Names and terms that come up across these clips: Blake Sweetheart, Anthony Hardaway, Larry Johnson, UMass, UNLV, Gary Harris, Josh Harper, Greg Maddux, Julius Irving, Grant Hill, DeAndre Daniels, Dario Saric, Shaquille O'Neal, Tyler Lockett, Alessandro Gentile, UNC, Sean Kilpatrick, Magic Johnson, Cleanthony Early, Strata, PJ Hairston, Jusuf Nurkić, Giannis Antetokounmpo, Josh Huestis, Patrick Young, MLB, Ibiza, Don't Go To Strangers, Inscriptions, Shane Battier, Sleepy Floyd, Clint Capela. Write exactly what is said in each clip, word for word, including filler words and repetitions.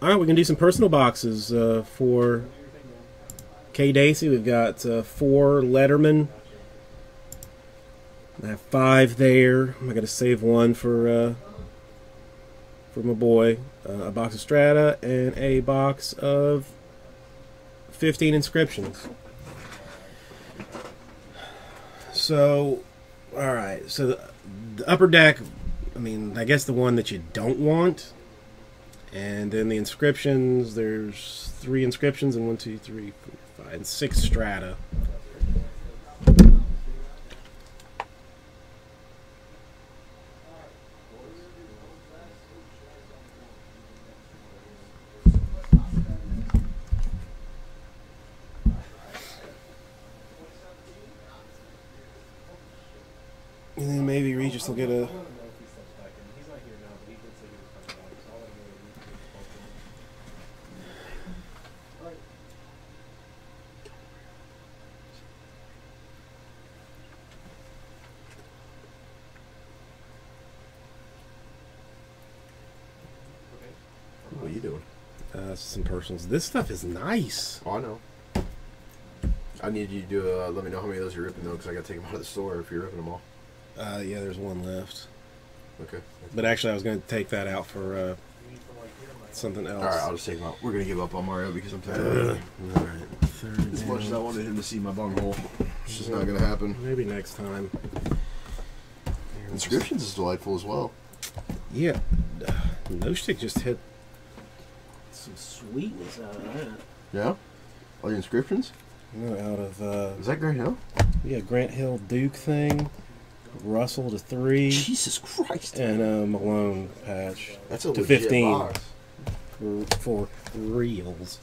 All right, we're going to do some personal boxes uh, for kdacey. We've got uh, four Letterman. I have five there. I'm going to save one for uh, for my boy. Uh, a box of Strata and a box of fifteen Inscriptions. So, all right. So the, the Upper Deck, I mean, I guess the one that you don't want. And then the Inscriptions, there's three Inscriptions and one, two, three, four, five, and six Strata. And then maybe Regis will get a... some personals. This stuff is nice. Oh, I know. I need you to do, uh, let me know how many of those you're ripping, though, because I got to take them out of the store if you're ripping them all. Uh, yeah, there's one left. Okay. But actually, I was going to take that out for uh, something else. All right, I'll just take them out. We're going to give up on Mario because I'm tired of it. All right. As much as I wanted him to see my bunghole, it's just well, not going to happen. Maybe next time. Inscriptions is delightful as well. Yeah. No stick just hit some sweetness out of that. Yeah? All your Inscriptions? No, out of... Uh, Is that Grant Hill? Yeah, Grant Hill Duke thing. Russell to three. Jesus Christ. And a Malone patch. That's a to legit fifteen box. For reals.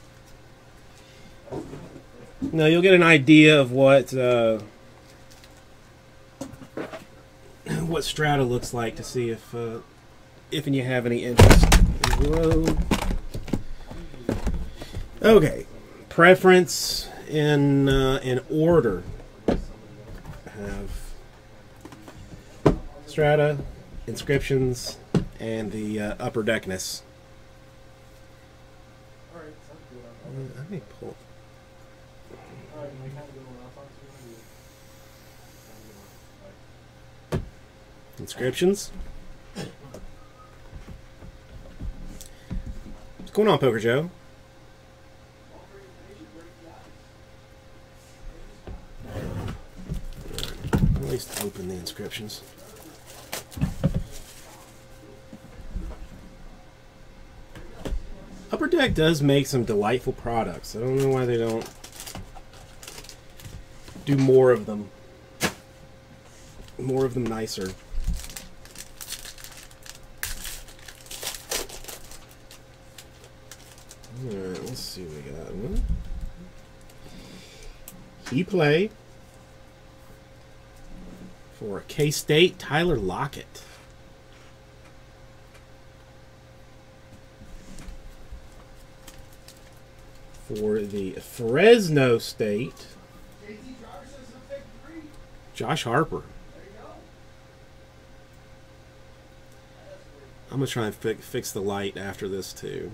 Now, you'll get an idea of what... Uh, what Strata looks like to see if... Uh, if and you have any interest. Whoa. Okay, preference in uh, in order. I have Strata, Inscriptions, and the uh, Upper Deckness. Let me pull. Inscriptions. What's going on, Poker Joe? To open the Inscriptions. Upper Deck does make some delightful products. I don't know why they don't do more of them. More of them nicer. Alright, let's see what we got. One. He play. For K-State, Tyler Lockett. For the Fresno State, Josh Harper. I'm going to try and fi fix the light after this, too.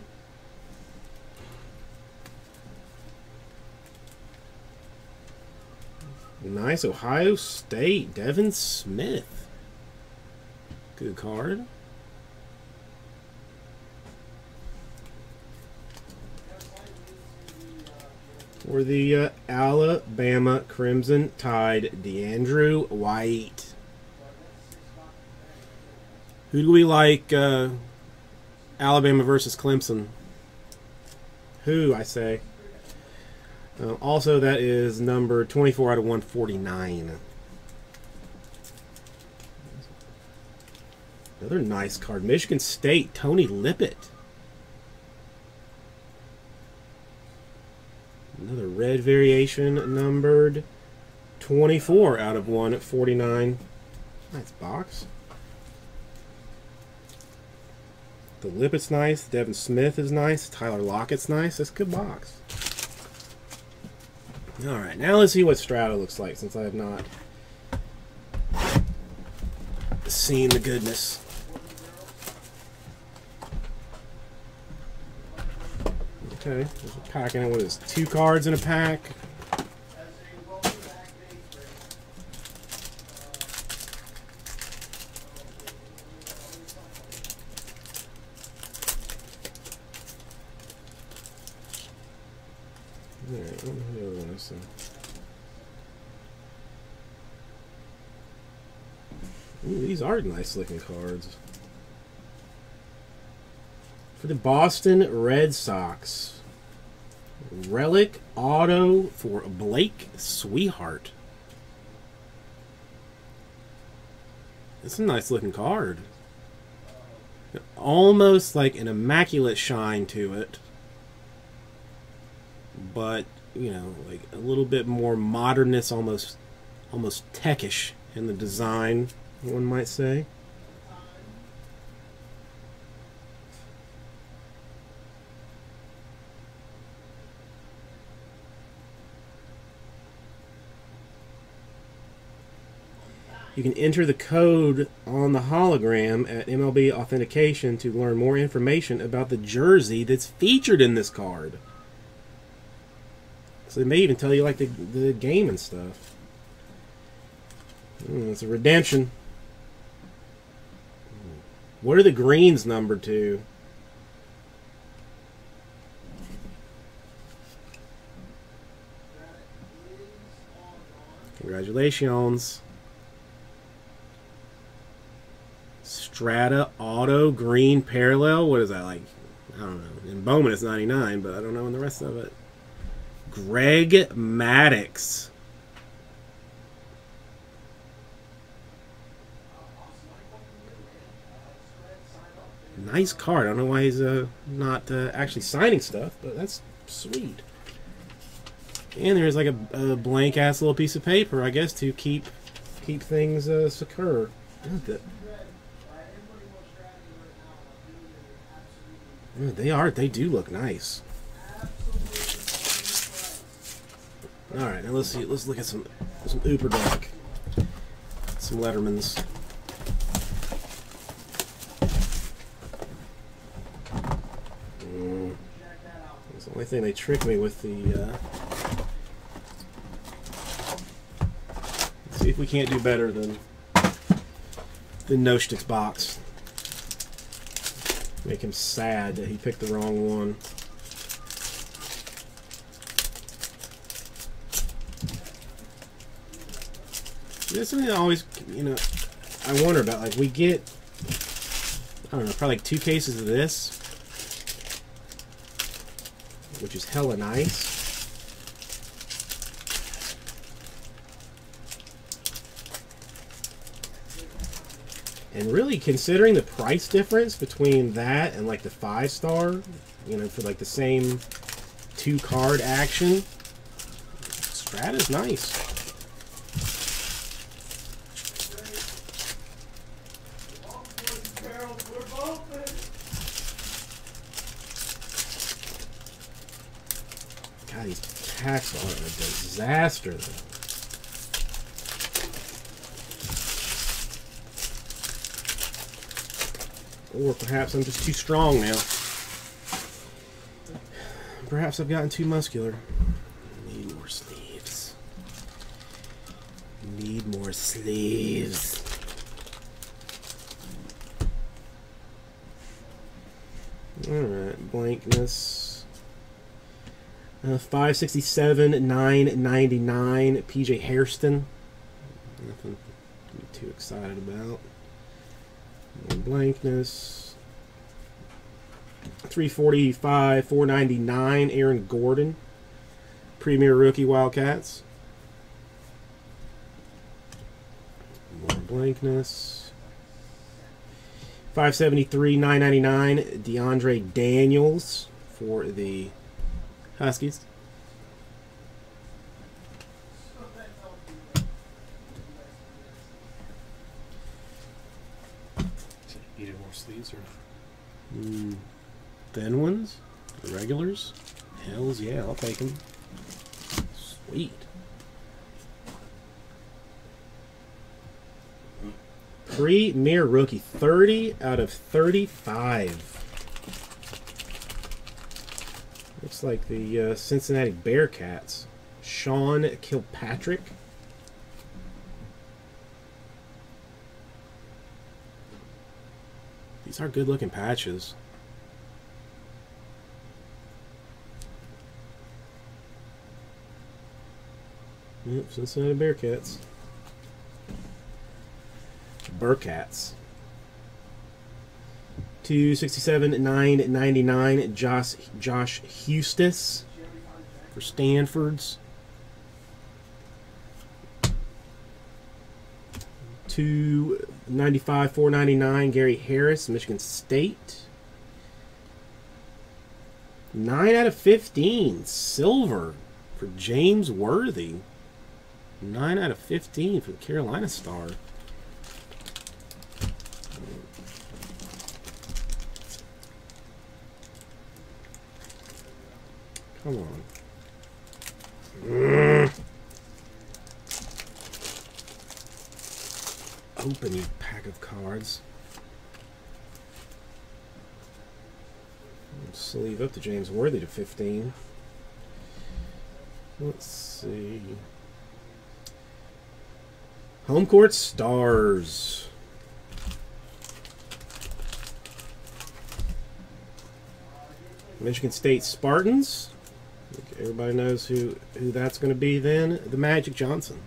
Nice. Ohio State, Devin Smith. Good card. For the uh, Alabama Crimson Tide, DeAndrew White. Who do we like? Uh, Alabama versus Clemson. Who, I say. Uh, also, that is number twenty-four out of one forty-nine. Another nice card. Michigan State, Tony Lippett. Another red variation, numbered twenty-four out of one forty-nine. Nice box. The Lippett's nice. Devin Smith is nice. Tyler Lockett's nice. That's a good box. All right, now let's see what Strata looks like, since I have not seen the goodness. Okay, he's packing it with his two cards in a pack. Ooh, these are nice looking cards. For the Boston Red Sox, relic auto for Blake Sweetheart. It's a nice looking card. Almost like an immaculate shine to it, but you know, like a little bit more modernness, almost, almost techish in the design, one might say. You can enter the code on the hologram at M L B Authentication to learn more information about the jersey that's featured in this card. So they may even tell you like the, the game and stuff. Mm, it's a redemption. What are the greens numbered to? Congratulations. Strata auto green parallel. What is that like? I don't know. In Bowman it's ninety-nine, but I don't know in the rest of it. Greg Maddux. Nice card. I don't know why he's uh, not uh, actually signing stuff, but that's sweet. And there's like a, a blank ass little piece of paper, I guess, to keep keep things uh, secure. Look at that. Yeah, they are. They do look nice. All right, now let's see. Let's look at some some Upper Deck, some Lettermans. The only thing they tricked me with the. Uh... Let's see if we can't do better than the Nostics box. Make him sad that he picked the wrong one. There's something that always, you know, I wonder about. Like we get, I don't know, probably like two cases of this, which is hella nice. And really, considering the price difference between that and like the five star, you know, for like the same two card action, Strata's nice. God, these packs are a disaster, though. Or perhaps I'm just too strong now. Perhaps I've gotten too muscular. Need more sleeves. Need more sleeves. Alright, blankness. Uh, five sixty-seven, nine ninety-nine, P J Hairston. Nothing to be too excited about. Blankness. three forty-five, four ninety-nine, Aaron Gordon. Premier rookie Wildcats. More blankness. five seventy-three, nine ninety-nine, DeAndre Daniels for the Huskies. Sleeves or mm, thin ones, the regulars. Hells yeah, I'll take them. Sweet. Premier rookie, thirty out of thirty-five. Looks It's like the uh, Cincinnati Bearcats. Sean Kilpatrick. These are good-looking patches. Yep, Cincinnati Bearcats. Bearcats. two sixty-seven nine ninety-nine. Josh Josh Huestis for Stanford's. two ninety-five four ninety-nine. Gary Harris, Michigan State. nine out of fifteen. Silver for James Worthy. nine out of fifteen for the Carolina Star. Come on. Mm. Open you pack of cards. Let's sleeve up to James Worthy to fifteen. Let's see. Home Court Stars. Michigan State Spartans. Okay, everybody knows who, who that's going to be then. The Magic Johnson.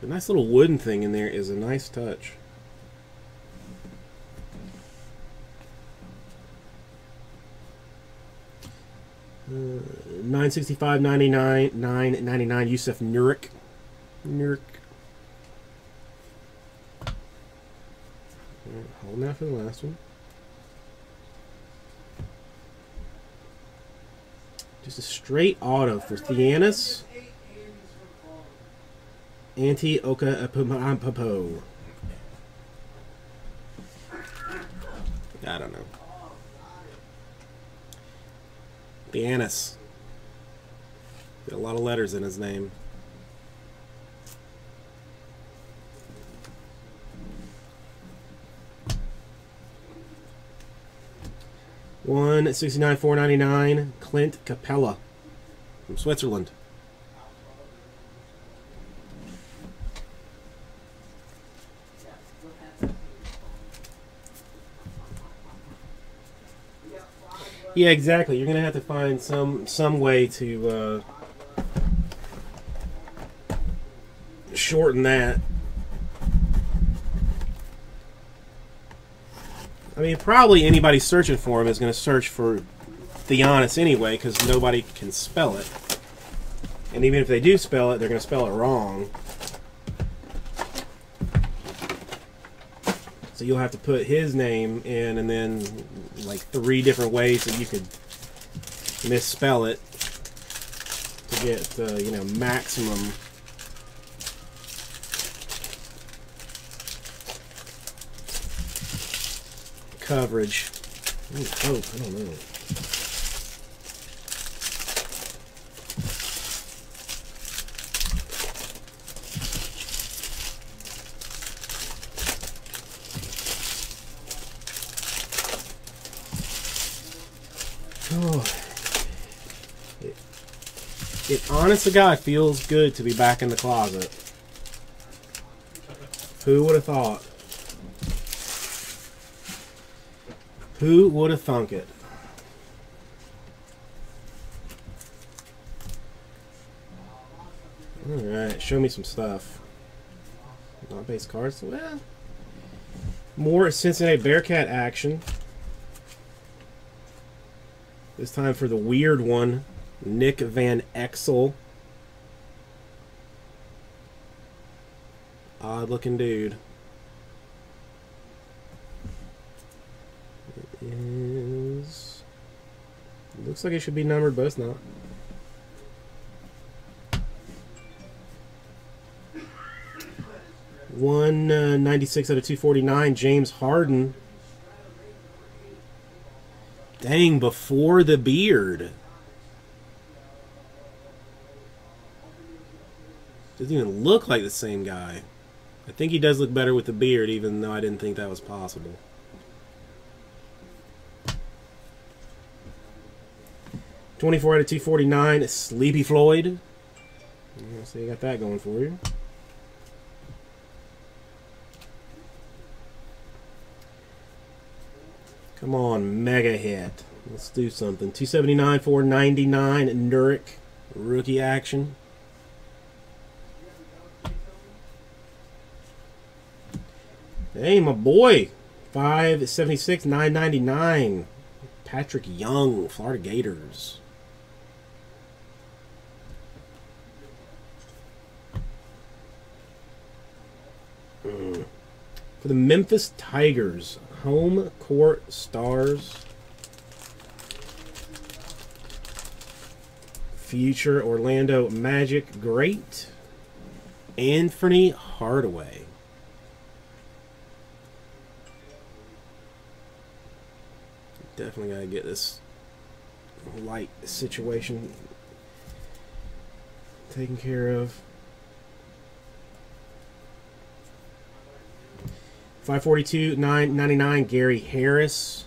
The nice little wooden thing in there is a nice touch. Uh, nine sixty-five ninety-nine, nine ninety-nine, Jusuf Nurkić. Nurk. Right, holding out for the last one. Just a straight auto for Giannis Antetokounmpo. I don't know. Giannis. Got a lot of letters in his name. one sixty-nine four ninety-nine. Clint Capela from Switzerland. Yeah, exactly. You're gonna have to find some some way to uh, shorten that. I mean, probably anybody searching for him is gonna search for Giannis anyway, because nobody can spell it. And even if they do spell it, they're gonna spell it wrong. So you'll have to put his name in and then like three different ways that you could misspell it to get, uh, you know, maximum. Coverage. Ooh, hope, I don't know. It, honest to God, feels good to be back in the closet. Who would have thought? Who would have thunk it? Alright, show me some stuff. Not base cards. Well, more Cincinnati Bearcat action. This time for the weird one. Nick Van Exel. Odd looking dude. It is. Looks like it should be numbered, but it's not. one ninety-six out of two forty-nine, James Harden. Dang, before the beard. Doesn't even look like the same guy. I think he does look better with the beard, even though I didn't think that was possible. twenty-four out of two forty-nine, Sleepy Floyd. Yeah, so you got that going for you. Come on, mega hit. Let's do something. two seventy-nine, four ninety-nine, Nurkić, rookie action. Hey, my boy. five seventy-six, nine ninety-nine. Patrick Young, Florida Gators. Mm. For the Memphis Tigers, home court stars. Future Orlando Magic great Anthony Hardaway. Definitely gotta get this light situation taken care of. five forty-two, nine ninety-nine, Gary Harris.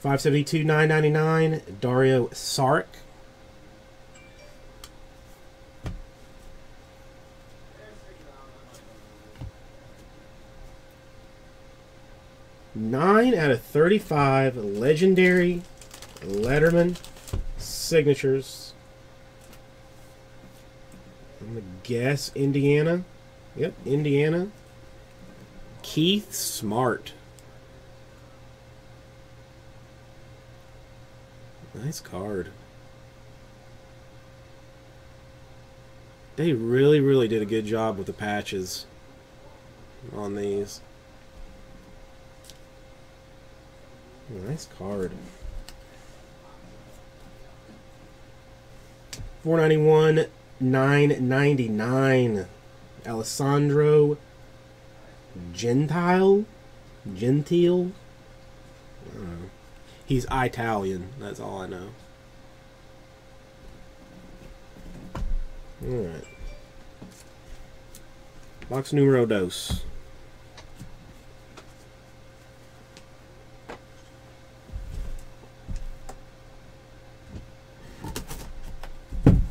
five seventy-two, nine ninety-nine, Dario Saric. nine out of thirty-five, legendary Letterman signatures. I'm gonna guess Indiana. Yep, Indiana. Keith Smart. Nice card. They really, really did a good job with the patches on these. Nice card. four ninety-one, nine ninety-nine. Alessandro Gentile? Gentile? I don't know. He's Italian. That's all I know. Alright. Box numero dos.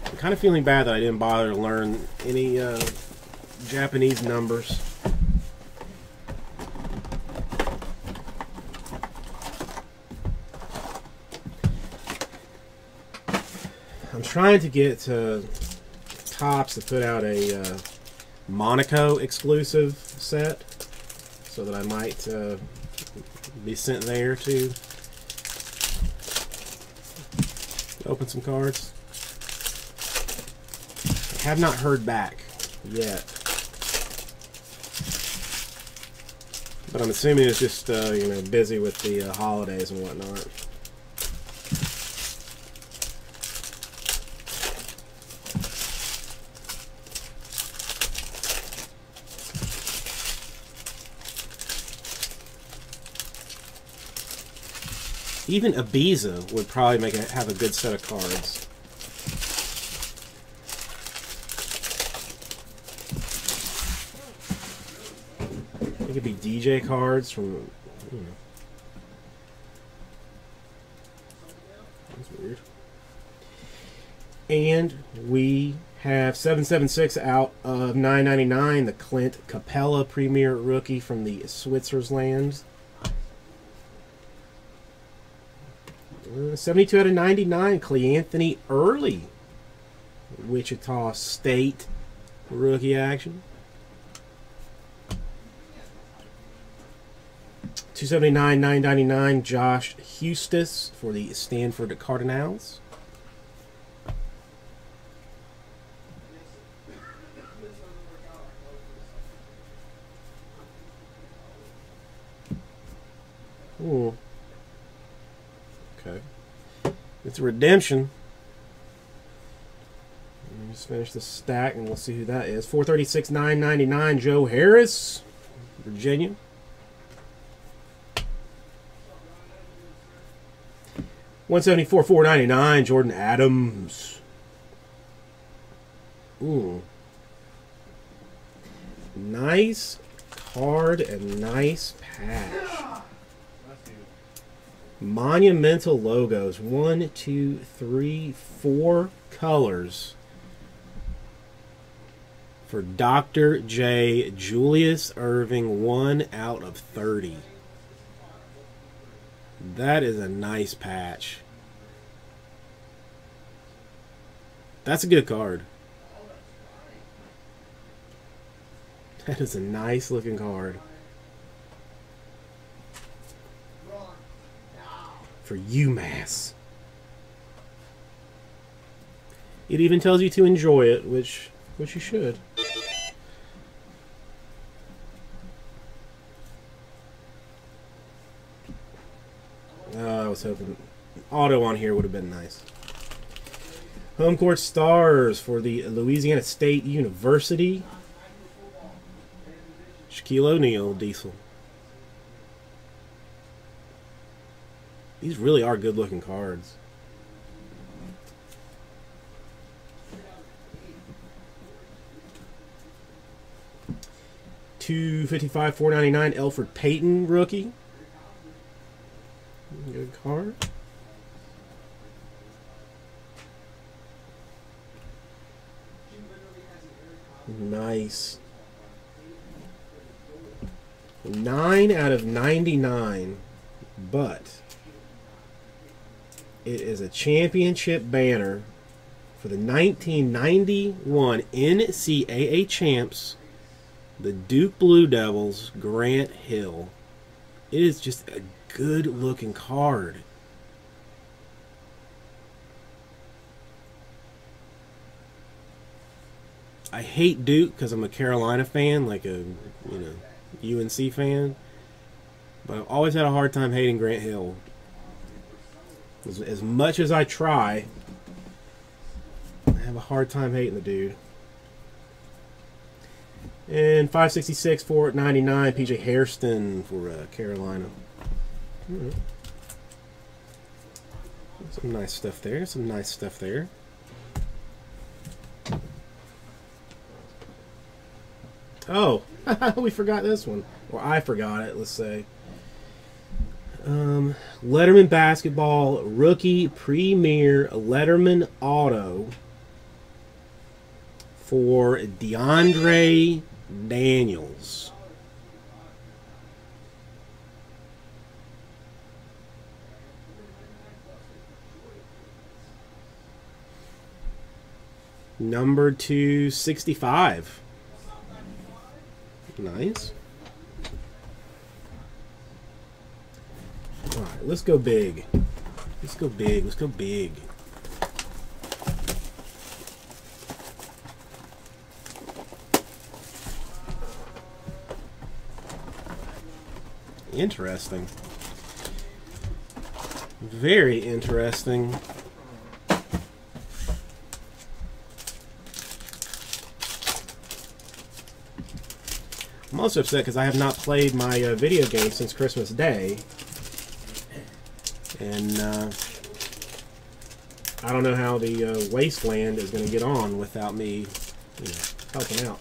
I'm kind of feeling bad that I didn't bother to learn any uh, Japanese numbers. Trying to get uh, Topps to put out a uh, Monaco exclusive set so that I might uh, be sent there to open some cards. I have not heard back yet, but I'm assuming it's just uh, you know, busy with the uh, holidays and whatnot. Even Ibiza would probably make a, have a good set of cards. It could be D J cards from. I don't know. That's weird. And we have seven seventy-six out of nine ninety-nine, the Clint Capela Premier Rookie from the Switzerlands. seventy-two out of ninety-nine, Cleanthony Early, Wichita State rookie action. two seventy-nine, nine ninety-nine, Josh Huestis for the Stanford Cardinals. Cool. Okay. It's a redemption. Let me just finish this stack and we'll see who that is. four thirty-six, nine ninety-nine, Joe Harris, Virginia. one seventy-four, four ninety-nine, Jordan Adams. Ooh. Nice card and nice patch. Monumental logos. One, two, three, four colors for Doctor J. Julius Irving, one out of thirty. That is a nice patch. That's a good card. That is a nice looking card. For UMass. It even tells you to enjoy it, which which you should. Oh, I was hoping auto on here would have been nice. Home court stars for the Louisiana State University. Shaquille O'Neal, Diesel. These really are good-looking cards. two fifty-five, four ninety-nine, Elfrid Payton, rookie. Good card. Nice. nine out of ninety-nine, but it is a championship banner for the nineteen ninety-one N C A A champs, the Duke Blue Devils, Grant Hill. It is just a good-looking card. I hate Duke because I'm a Carolina fan, like a, you know, U N C fan. But I've always had a hard time hating Grant Hill. As, as much as I try, I have a hard time hating the dude. And five sixty-six, four ninety-nine, P J Hairston for uh, Carolina. Mm. Some nice stuff there. Some nice stuff there. Oh, we forgot this one. Or I forgot it, let's say. Um, Letterman basketball rookie premier Letterman auto for DeAndre Daniels. Number two sixty-five. Nice. Alright, let's go big. Let's go big. Let's go big. Interesting. Very interesting. I'm also upset because I have not played my uh, video game since Christmas Day. And uh, I don't know how the uh, Wasteland is going to get on without me, you know, helping out.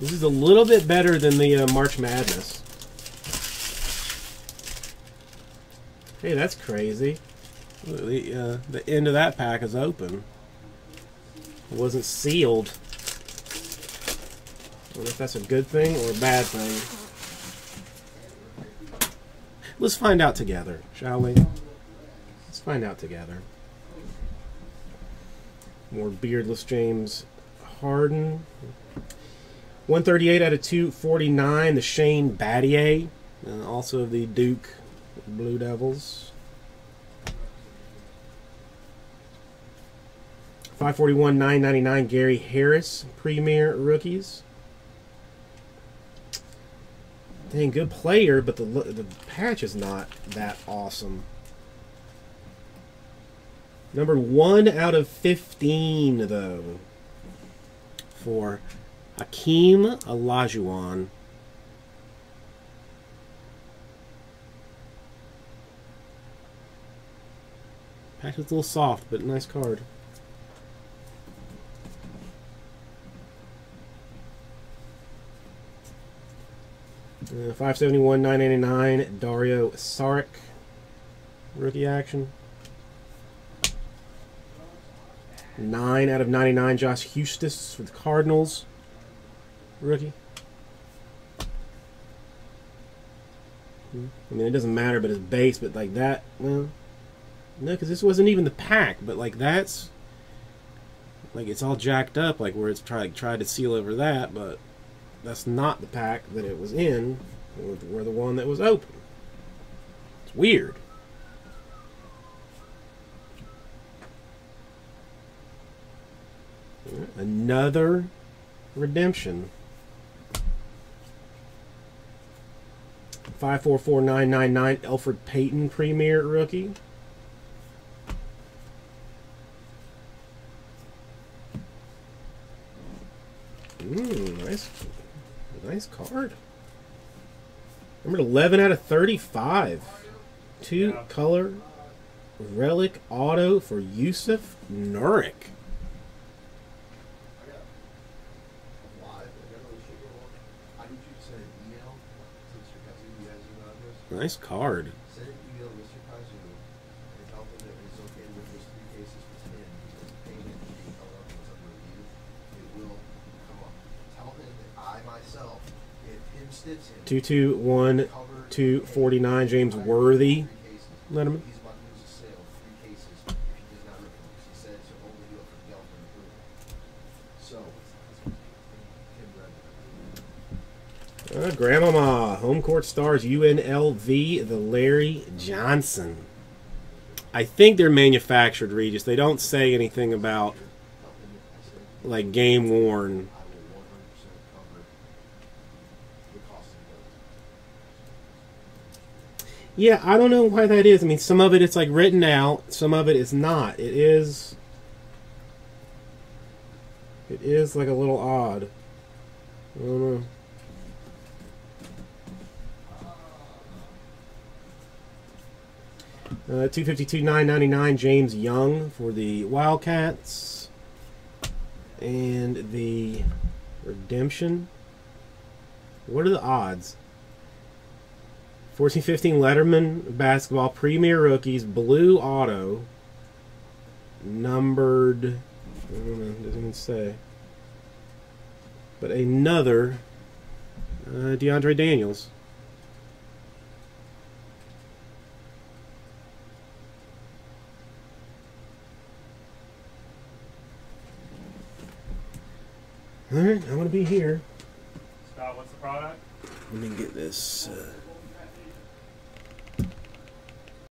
This is a little bit better than the uh, March Madness. Hey, that's crazy. The, uh, the end of that pack is open. It wasn't sealed. I don't know if that's a good thing or a bad thing. Let's find out together, shall we? Let's find out together. More beardless James Harden. one thirty-eight out of two forty-nine, the Shane Battier, and also the Duke Blue Devils. five forty-one, nine ninety-nine, Gary Harris, Premier Rookies. Dang, good player, but the, the patch is not that awesome. Number one out of fifteen, though, for Hakeem Olajuwon. Packed with a little soft, but nice card. Uh, five seventy-one, nine eighty-nine, Dario Saric, rookie action. nine out of ninety-nine, Josh Huestis with the Cardinals, rookie. I mean, it doesn't matter, but it's base, but like that, well, no, because this wasn't even the pack, but like that's, like it's all jacked up, like where it's tried, tried to seal over that, but that's not the pack that it was in, or, or the one that was open. It's weird. Another redemption. five four four nine nine nine Elfrid Payton Premier rookie. Mmm, nice, nice card. Number eleven out of thirty-five. Two yeah. color relic auto for Jusuf Nurkić. Nice card. two two one two forty-nine James Worthy. Letterman. Uh, Grandmama, home court stars, U N L V, the Larry Johnson. I think they're manufactured, Regis. They don't say anything about, like, game worn. Yeah, I don't know why that is. I mean, some of it it's, like, written out. Some of it is not. It is, it is, like, a little odd. I don't know. Uh, two fifty-two nine ninety-nine James Young for the Wildcats, and the redemption. What are the odds? fourteen fifteen Letterman basketball premier rookies blue auto, numbered. I don't know. Doesn't even say. But another uh, DeAndre Daniels. Alright, I'm gonna be here. Scott, what's the product? Let me get this. Uh...